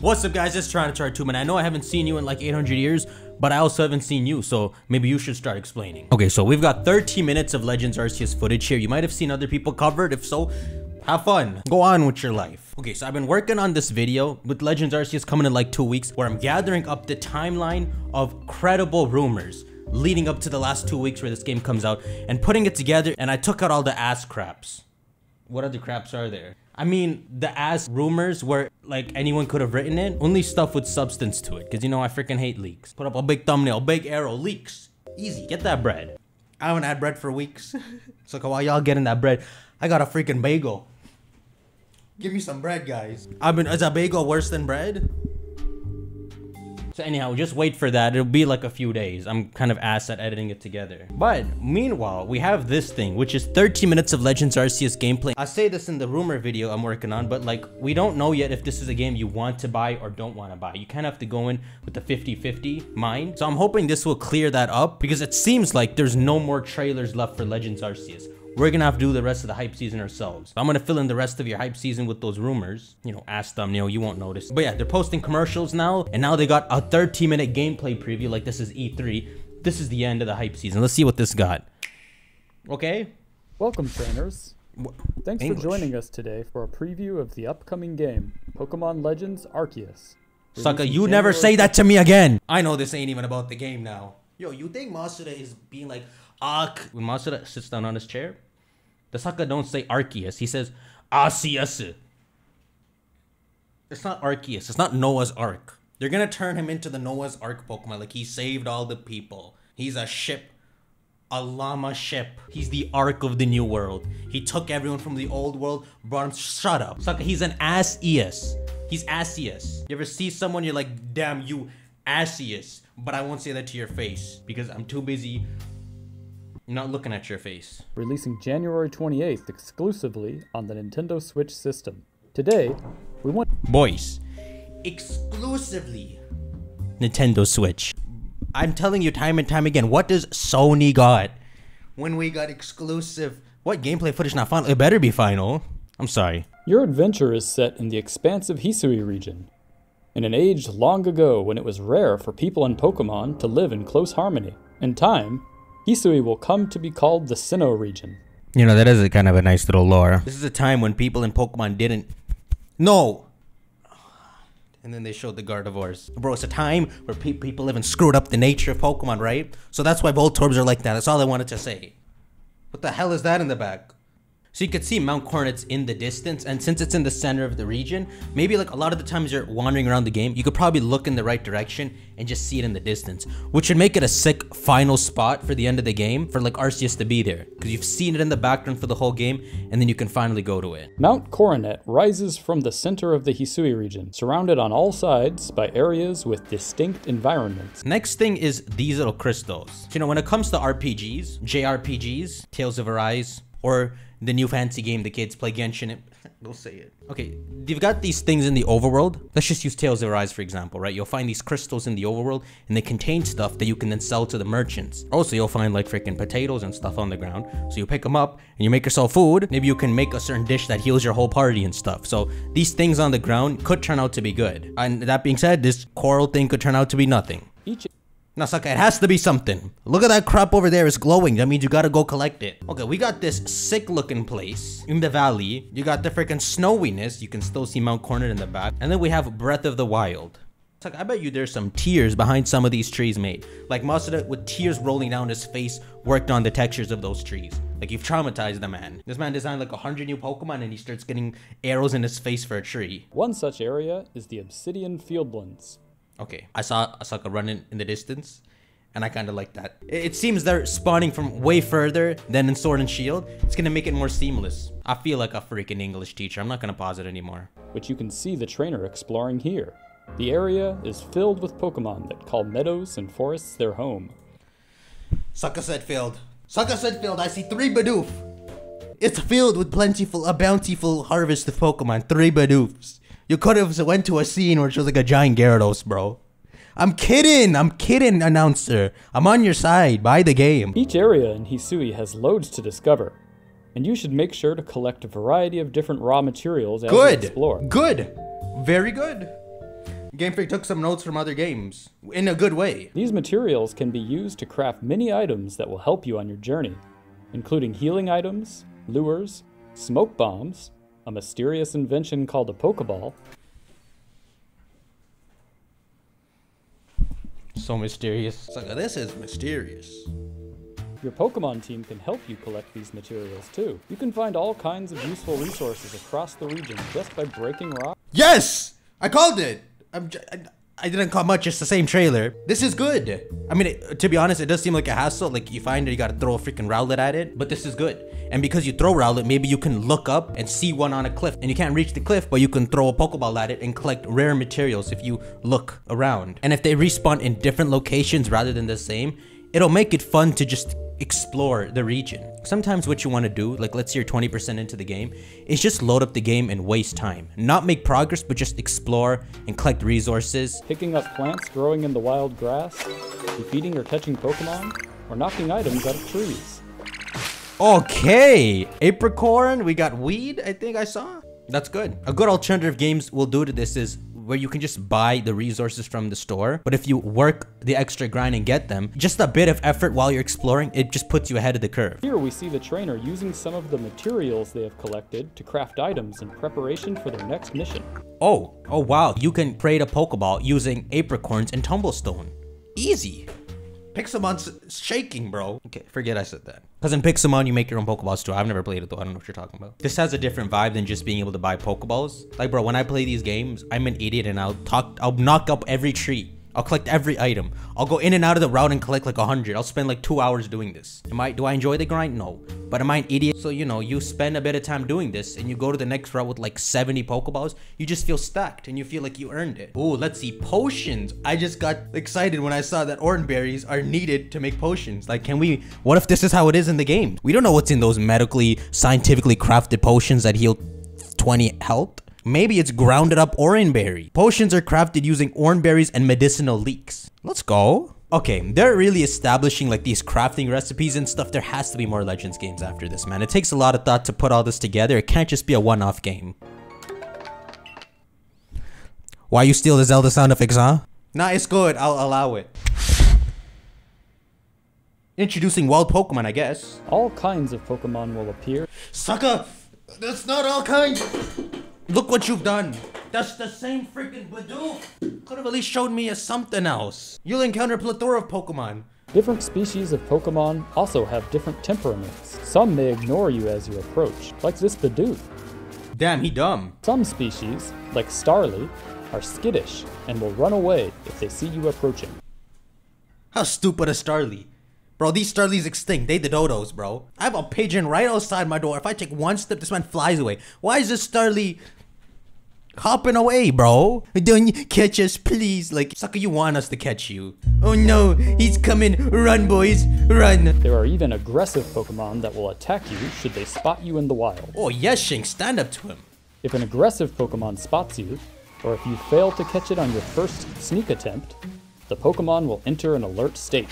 What's up guys, it's TyranitarTube, and I know I haven't seen you in like 800 years, but I also haven't seen you, so maybe you should start explaining. Okay, so we've got 30 minutes of Legends Arceus footage here. You might have seen other people cover it. If so, have fun. Go on with your life. Okay, so I've been working on this video with Legends Arceus coming in like 2 weeks, where I'm gathering up the timeline of credible rumors leading up to the last 2 weeks where this game comes out and putting it together, and I took out all the ass craps. What other craps are there? I mean, the ass rumors where like anyone could have written it, only stuff with substance to it, because you know I freaking hate leaks. Put up a big thumbnail, big arrow, leaks. Easy, get that bread. I haven't had bread for weeks. So while y'all getting that bread, I got a freaking bagel. Give me some bread, guys. I mean, is a bagel worse than bread? So anyhow, just wait for that. It'll be like a few days. I'm kind of ass at editing it together. But meanwhile, we have this thing, which is 30 minutes of Legends Arceus gameplay. I say this in the rumor video I'm working on, but like, we don't know yet if this is a game you want to buy or don't want to buy. You kind of have to go in with the 50-50 mind. So I'm hoping this will clear that up, because it seems like there's no more trailers left for Legends Arceus. We're gonna have to do the rest of the hype season ourselves. I'm gonna fill in the rest of your hype season with those rumors. You know, ass thumbnail, you won't notice. But yeah, they're posting commercials now, and now they got a 30-minute gameplay preview, like this is E3. This is the end of the hype season. Let's see what this got. Okay? Welcome, trainers. Thanks for joining us today for a preview of the upcoming game, Pokemon Legends Arceus. Sucker, you never say that to me again! I know this ain't even about the game now. Yo, you think Masuda is being like, Arc. When Masuda sits down on his chair, the sucker don't say Arceus, he says Arceus. It's not Arceus, it's not Noah's Ark. They're gonna turn him into the Noah's Ark Pokemon, like he saved all the people. He's a ship, a llama ship. He's the Ark of the New World. He took everyone from the old world, brought him, shut up. Sucker, he's an Arceus. He's Arceus. You ever see someone, you're like, damn you, Arceus. But I won't say that to your face, because I'm too busy not looking at your face. Releasing January 28th exclusively on the Nintendo Switch system. Today, we want... Boys. Exclusively. Nintendo Switch. I'm telling you time and time again, what does Sony got? When we got exclusive... What gameplay footage not final? It better be final. I'm sorry. Your adventure is set in the expansive Hisui region. In an age long ago when it was rare for people and Pokemon to live in close harmony. In time... Hisui will come to be called the Sinnoh region. You know, that is a kind of a nice little lore. This is a time when people in Pokemon didn't... No! And then they showed the Gardevoirs. Bro, it's a time where people haven't screwed up the nature of Pokemon, right? So that's why Voltorbs are like that. That's all I wanted to say. What the hell is that in the back? So you could see Mount Coronet's in the distance, and since it's in the center of the region, maybe like a lot of the times you're wandering around the game, you could probably look in the right direction and just see it in the distance, which would make it a sick final spot for the end of the game for like Arceus to be there, because you've seen it in the background for the whole game, and then you can finally go to it. Mount Coronet rises from the center of the Hisui region, surrounded on all sides by areas with distinct environments. Next thing is these little crystals. You know, when it comes to RPGs, JRPGs, Tales of Arise, or the new fancy game the kids play, Genshin. Don't say it. Okay, they've got these things in the overworld. Let's just use Tales of Arise for example, right? You'll find these crystals in the overworld, and they contain stuff that you can then sell to the merchants. Also, you'll find like freaking potatoes and stuff on the ground. So you pick them up and you make yourself food. Maybe you can make a certain dish that heals your whole party and stuff. So these things on the ground could turn out to be good. And that being said, this coral thing could turn out to be nothing. No, sucker, it has to be something. Look at that crap over there, it's glowing. That means you gotta go collect it. Okay, we got this sick looking place in the valley. You got the freaking snowiness. You can still see Mount Coronet in the back. And then we have Breath of the Wild. Sucker, I bet you there's some tears behind some of these trees made. Like Masuda with tears rolling down his face worked on the textures of those trees. Like you've traumatized the man. This man designed like 100 new Pokemon and he starts getting arrows in his face for a tree. One such area is the Obsidian Fieldlands. Okay, I saw a sucker running in the distance, and I kind of like that. It seems they're spawning from way further than in Sword and Shield. It's gonna make it more seamless. I feel like a freaking English teacher. I'm not gonna pause it anymore. Which you can see the trainer exploring here. The area is filled with Pokemon that call meadows and forests their home. Sucker said field. Sucker said field. I see 3 Bidoof. It's a field with plentiful, a bountiful harvest of Pokemon. 3 Bidoofs. You could have went to a scene where it was like a giant Gyarados, bro. I'm kidding, announcer. I'm on your side, buy the game. Each area in Hisui has loads to discover, and you should make sure to collect a variety of different raw materials as you explore. Good, very good. Game Freak took some notes from other games, in a good way. These materials can be used to craft many items that will help you on your journey, including healing items, lures, smoke bombs, a mysterious invention called a Pokeball. So mysterious. So this is mysterious. Your Pokemon team can help you collect these materials too. You can find all kinds of useful resources across the region just by breaking rocks. Yes! I called it! I didn't call much, it's the same trailer. This is good. I mean, to be honest, it does seem like a hassle. Like, you find it, you gotta throw a freaking Rowlet at it, but this is good. And because you throw Rowlet, maybe you can look up and see one on a cliff. And you can't reach the cliff, but you can throw a Pokeball at it and collect rare materials if you look around. And if they respawn in different locations rather than the same, it'll make it fun to just explore the region. Sometimes what you want to do, like let's say you're 20% into the game, is just load up the game and waste time. Not make progress, but just explore and collect resources. Picking up plants growing in the wild grass, defeating or catching Pokemon, or knocking items out of trees. Okay! Apricorn, we got weed, I think I saw. That's good. A good alternative games will do to this is where you can just buy the resources from the store. But if you work the extra grind and get them, just a bit of effort while you're exploring, it just puts you ahead of the curve. Here we see the trainer using some of the materials they have collected to craft items in preparation for their next mission. Oh wow. You can create a Pokeball using apricorns and tumblestone. Easy. Pixelmon's shaking, bro. Okay, forget I said that. Because in Pixelmon, you make your own Pokeballs too. I've never played it though. I don't know what you're talking about. This has a different vibe than just being able to buy Pokeballs. Like, bro, when I play these games, I'm an idiot and I'll knock up every tree. I'll collect every item. I'll go in and out of the route and collect like 100. I'll spend like 2 hours doing this. Do I enjoy the grind? No. But am I an idiot? So, you know, you spend a bit of time doing this and you go to the next route with like 70 Pokeballs. You just feel stacked and you feel like you earned it. Ooh, let's see. Potions. I just got excited when I saw that orange berries are needed to make potions. Like, what if this is how it is in the game? We don't know what's in those medically, scientifically crafted potions that heal 20 health. Maybe it's grounded up orangeberry. Potions are crafted using orangeberries and medicinal leeks. Let's go. Okay, they're really establishing like these crafting recipes and stuff. There has to be more Legends games after this, man. It takes a lot of thought to put all this together. It can't just be a one-off game. Why you steal the Zelda sound effects, huh? Nah, it's good. I'll allow it. Introducing wild Pokemon, I guess. All kinds of Pokemon will appear. Sucker! That's not all kinds! Look what you've done. That's the same freaking Badoo. Could have at least showed me a something else. You'll encounter a plethora of Pokemon. Different species of Pokemon also have different temperaments. Some may ignore you as you approach, like this Badoo. Damn, he dumb. Some species, like Starly, are skittish and will run away if they see you approaching. How stupid is Starly? Bro, these Starlies extinct. They the dodos, bro. I have a pigeon right outside my door. If I take one step, this man flies away. Why is this Starly hopping away, bro? Don't you catch us, please. Like, sucker, you want us to catch you. Oh no, he's coming. Run, boys, run. There are even aggressive Pokemon that will attack you should they spot you in the wild. Oh yes, Shink, stand up to him. If an aggressive Pokemon spots you, or if you fail to catch it on your first sneak attempt, the Pokemon will enter an alert state.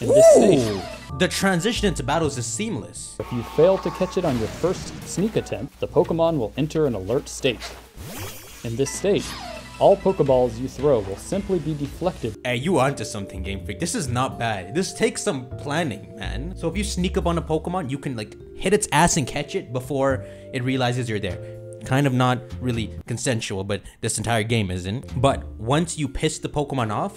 In this stage, the transition into battles is seamless. If you fail to catch it on your first sneak attempt, the Pokemon will enter an alert state. In this stage, all Pokeballs you throw will simply be deflected. Hey, you onto something, Game Freak. This is not bad. This takes some planning, man. So if you sneak up on a Pokemon, you can like hit its ass and catch it before it realizes you're there. Kind of not really consensual, but this entire game isn't. But once you piss the Pokemon off,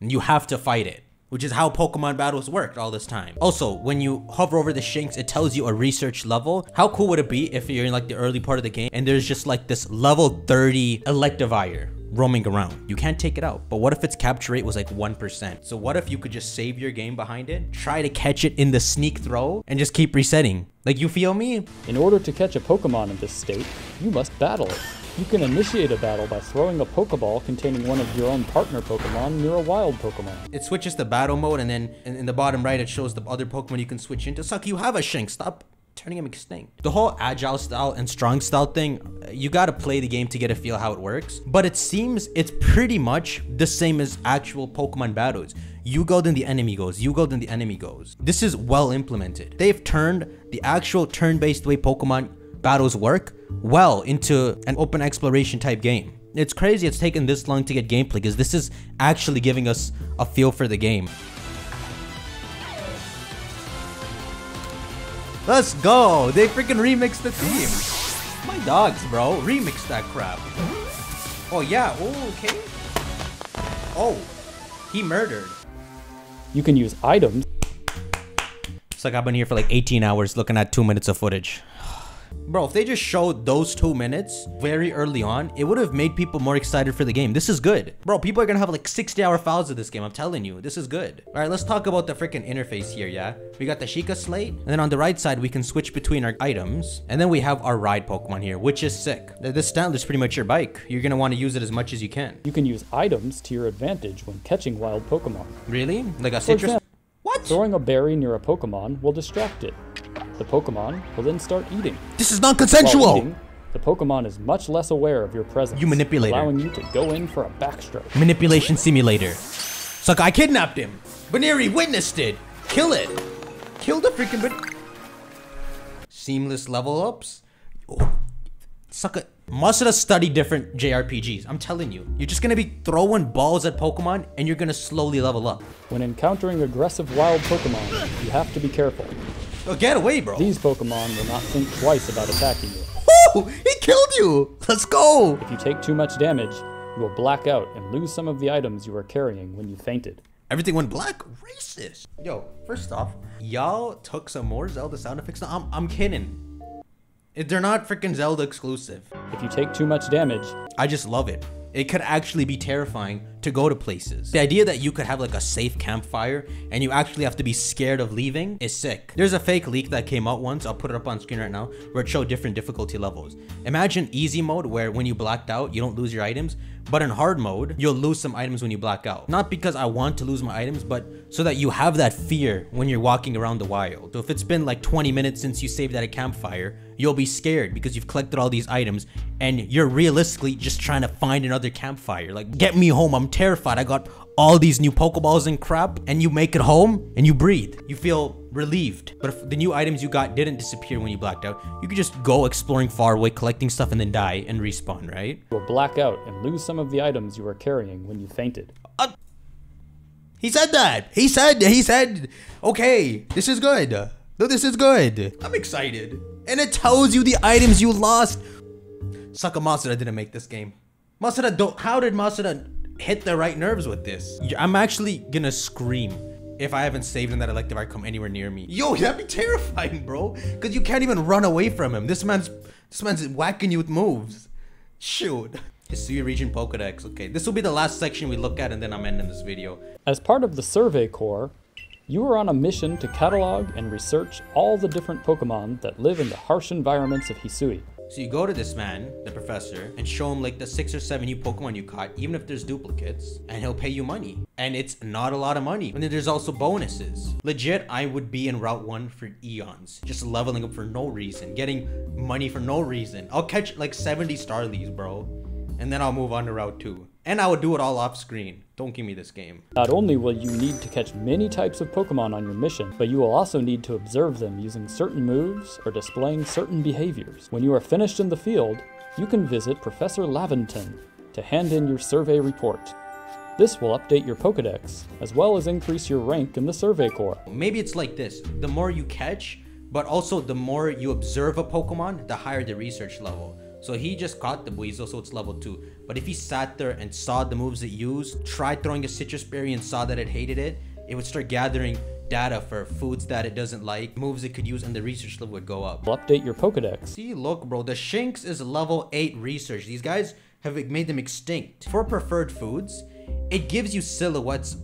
you have to fight it, which is how Pokemon battles worked all this time. Also, when you hover over the Shinx, it tells you a research level. How cool would it be if you're in like the early part of the game and there's just like this level 30 Electivire roaming around? You can't take it out, but what if its capture rate was like 1%? So what if you could just save your game behind it, try to catch it in the sneak throw, and just keep resetting? Like, you feel me? In order to catch a Pokemon in this state, you must battle it. You can initiate a battle by throwing a Pokeball containing one of your own partner Pokemon near a wild Pokemon. It switches to battle mode, and then in the bottom right, it shows the other Pokemon you can switch into. Suck, you have a Shinx. Stop turning him extinct. The whole agile style and strong style thing, you gotta play the game to get a feel how it works. But it seems it's pretty much the same as actual Pokemon battles. You go, then the enemy goes. You go, then the enemy goes. This is well implemented. They've turned the actual turn-based way Pokemon battles work well into an open exploration type game. it's crazy it's taken this long to get gameplay, because this is actually giving us a feel for the game. Let's go! They freaking remixed the theme! My dogs, bro. Remix that crap. Oh, yeah. Oh, okay. Oh. He murdered. You can use items. It's like I've been here for like 18 hours looking at 2 minutes of footage. Bro, if they just showed those 2 minutes very early on, it would have made people more excited for the game. This is good. Bro, people are gonna have like 60-hour files of this game. I'm telling you, this is good. All right, let's talk about the freaking interface here, yeah? We got the Sheikah Slate, and then on the right side, we can switch between our items. And then we have our ride Pokemon here, which is sick. This stand is pretty much your bike. You're gonna wanna use it as much as you can. You can use items to your advantage when catching wild Pokemon. Really? Like a citrus? What? Throwing a berry near a Pokemon will distract it. The Pokemon will then start eating. This is non-consensual! While eating, the Pokemon is much less aware of your presence, you manipulator, allowing you to go in for a backstroke. Manipulation simulator. Suck, I kidnapped him! Baneri witnessed it! Kill it! Kill the freaking Baneri. Seamless level ups? Oh. Sucka, Masuda study different JRPGs, I'm telling you. You're just gonna be throwing balls at Pokemon and you're gonna slowly level up. When encountering aggressive wild Pokemon, you have to be careful. Oh, get away, bro. These Pokemon will not think twice about attacking you. Woo! He killed you! Let's go! If you take too much damage, you will black out and lose some of the items you were carrying when you fainted. Everything went black? Racist! Yo, first off, y'all took some more Zelda sound effects? No, I'm kidding. They're not freaking Zelda exclusive. If you take too much damage... I just love it. It could actually be terrifying to go to places. The idea that you could have like a safe campfire and you actually have to be scared of leaving is sick. There's a fake leak that came out once, I'll put it up on screen right now, where it showed different difficulty levels. Imagine easy mode where when you blacked out, you don't lose your items, but in hard mode, you'll lose some items when you black out. Not because I want to lose my items, but so that you have that fear when you're walking around the wild. So if it's been like 20 minutes since you saved at a campfire, you'll be scared because you've collected all these items and you're realistically just trying to find another campfire. Like, get me home, I'm terrified. I got all these new Pokeballs and crap, and you make it home and you breathe. You feel relieved. But if the new items you got didn't disappear when you blacked out, you could just go exploring far away, collecting stuff and then die and respawn, right? You'll black out and lose some of the items you were carrying when you fainted. He said that! He said, okay, this is good. No, this is good. I'm excited. And it tells you the items you lost. Sucka, Masuda didn't make this game. Masuda don't, how did Masuda hit the right nerves with this? I'm actually gonna scream if I haven't saved in that elective outcome anywhere near me. Yo, that'd be terrifying, bro. Cause you can't even run away from him. This man's whacking you with moves. Shoot. Hisui Region Pokedex, okay. This will be the last section we look at and then I'm ending this video. As part of the Survey Corps, you are on a mission to catalog and research all the different Pokemon that live in the harsh environments of Hisui. So you go to this man, the professor, and show him like the 6 or 7 new Pokemon you caught, even if there's duplicates, and he'll pay you money. And it's not a lot of money. And then there's also bonuses. Legit, I would be in Route 1 for eons, just leveling up for no reason, getting money for no reason. I'll catch like 70 Starlies, bro, and then I'll move on to Route 2. And I would do it all off screen. Don't give me this game. Not only will you need to catch many types of Pokemon on your mission, but you will also need to observe them using certain moves or displaying certain behaviors. When you are finished in the field, you can visit Professor Laventon to hand in your survey report. This will update your Pokedex, as well as increase your rank in the Survey Corps. Maybe it's like this. The more you catch, but also the more you observe a Pokemon, the higher the research level. So he just caught the Buizel, so it's level 2. But if he sat there and saw the moves it used, tried throwing a citrus berry and saw that it hated it, it would start gathering data for foods that it doesn't like, moves it could use, and the research level would go up. Update your Pokedex. See, look, bro, the Shinx is level 8 research. These guys have made them extinct. For preferred foods, it gives you silhouettes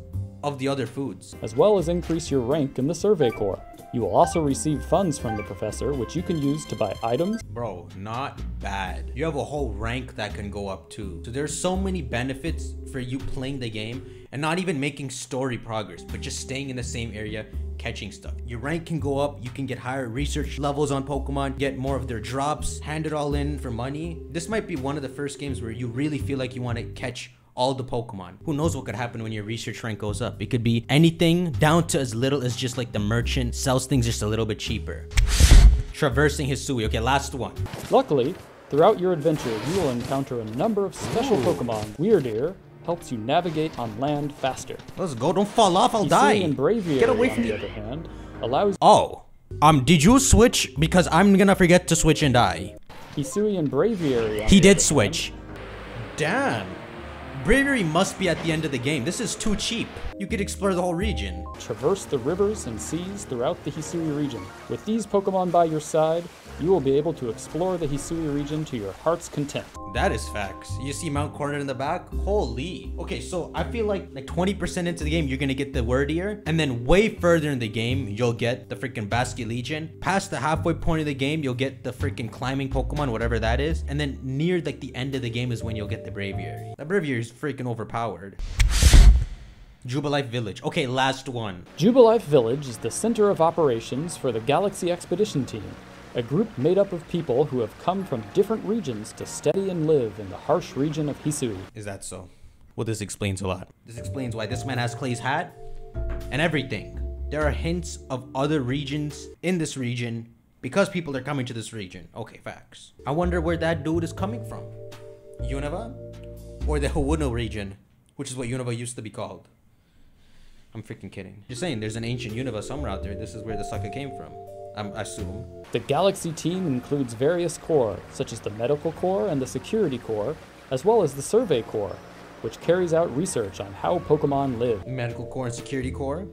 of the other foods. As well as increase your rank in the Survey Corps. You will also receive funds from the professor, which you can use to buy items. Bro, not bad. You have a whole rank that can go up too. So there's so many benefits for you playing the game and not even making story progress, but just staying in the same area, catching stuff. Your rank can go up, you can get higher research levels on Pokemon, get more of their drops, hand it all in for money. This might be one of the first games where you really feel like you want to catch all the Pokemon. Who knows what could happen when your research rank goes up? It could be anything down to as little as just like the merchant sells things just a little bit cheaper. Traversing Hisui. Okay, last one. Luckily, Throughout your adventure, you will encounter a number of special Pokemon. Wyrdeer helps you navigate on land faster. Let's go, don't fall off, I'll die! Hisuian Braviary, get away from me! On the other hand, allows— oh. Did you switch? Because I'm gonna forget to switch and die. Hisuian Braviary— he did switch. Damn. Braviary must be at the end of the game. This is too cheap. You could explore the whole region. Traverse the rivers and seas throughout the Hisui region. With these Pokemon by your side, you will be able to explore the Hisui region to your heart's content. That is facts. You see Mount Coronet in the back? Holy. Okay, so I feel like 20% into the game, you're gonna get the Wyrdeer. And then way further in the game, you'll get the freaking Basculegion. Past the halfway point of the game, you'll get the freaking climbing Pokemon, whatever that is. And then near like the end of the game is when you'll get the Braviary. That Braviary is freaking overpowered. Jubilife Village. Okay, last one. Jubilife Village is the center of operations for the Galaxy Expedition Team, a group made up of people who have come from different regions to study and live in the harsh region of Hisui. Is that so? Well, this explains a lot. This explains why this man has Clay's hat and everything. There are hints of other regions in this region because people are coming to this region. Okay, facts. I wonder where that dude is coming from. Unova? Or the Hawuno region, which is what Unova used to be called. I'm freaking kidding. Just saying, there's an ancient Unova somewhere out there. This is where the sucker came from, I assume. The Galaxy team includes various corps, such as the Medical Corps and the Security Corps, as well as the Survey Corps, which carries out research on how Pokemon live. Medical Corps and Security Corps,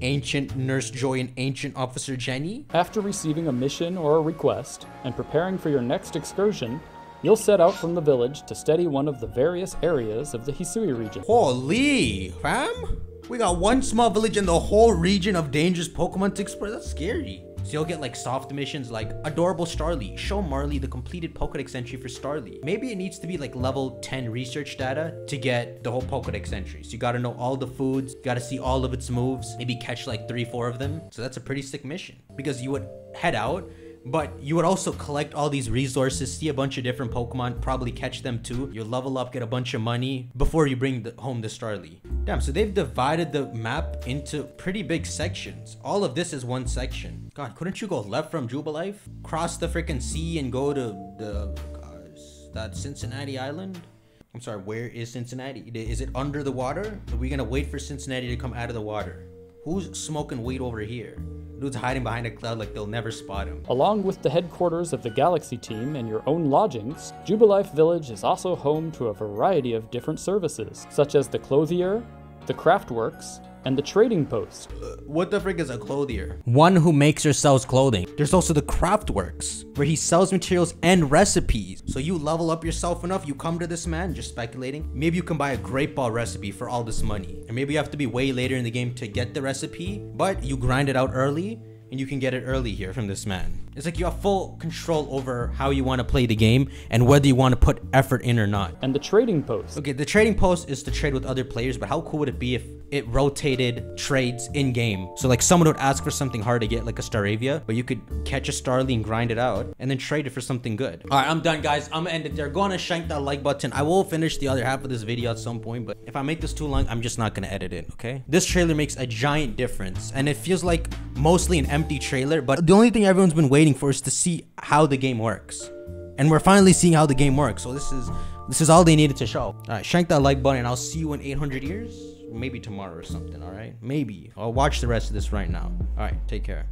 Ancient Nurse Joy and Ancient Officer Jenny. After receiving a mission or a request and preparing for your next excursion, you'll set out from the village to study one of the various areas of the Hisui region. Holy, fam! We got one small village and the whole region of dangerous Pokemon to explore. That's scary. So you'll get like soft missions like Adorable Starly. Show Marley the completed Pokedex entry for Starly. Maybe it needs to be like level 10 research data to get the whole Pokedex entry. So you gotta know all the foods, you gotta see all of its moves, maybe catch like 3-4 of them. So that's a pretty sick mission because you would head out, but you would also collect all these resources, see a bunch of different Pokemon, probably catch them too. You'll level up, get a bunch of money before you bring home the Starly. Damn, so they've divided the map into pretty big sections. All of this is one section. God, couldn't you go left from Jubilife? Cross the freaking sea and go to the... that Cincinnati Island? I'm sorry, where is Cincinnati? Is it under the water? Are we gonna wait for Cincinnati to come out of the water? Who's smoking weed over here? Dude's hiding behind a cloud like they'll never spot him. Along with the headquarters of the Galaxy team and your own lodgings, Jubilife Village is also home to a variety of different services, such as the clothier, the craftworks, and the trading post. What the frick is a clothier? One who makes or sells clothing. There's also the craftworks, where he sells materials and recipes. So you level up yourself enough, you come to this man, just speculating. Maybe you can buy a grape ball recipe for all this money. And maybe you have to be way later in the game to get the recipe, but you grind it out early, and you can get it early here from this man. It's like you have full control over how you want to play the game and whether you want to put effort in or not. And the trading post. Okay, the trading post is to trade with other players, but how cool would it be if it rotated trades in game? So like someone would ask for something hard to get, like a Staravia, but you could catch a Starly and grind it out and then trade it for something good. All right, I'm done, guys. I'm gonna end it there. Go on and shank that like button. I will finish the other half of this video at some point, but if I make this too long, I'm just not gonna edit it, okay? This trailer makes a giant difference and it feels like mostly an empty trailer, but the only thing everyone's been waiting for is to see how the game works, and we're finally seeing how the game works. So this is all they needed to show. All right, shank that like button and I'll see you in 800 years, maybe tomorrow or something. All right, maybe I'll watch the rest of this right now. All right, take care.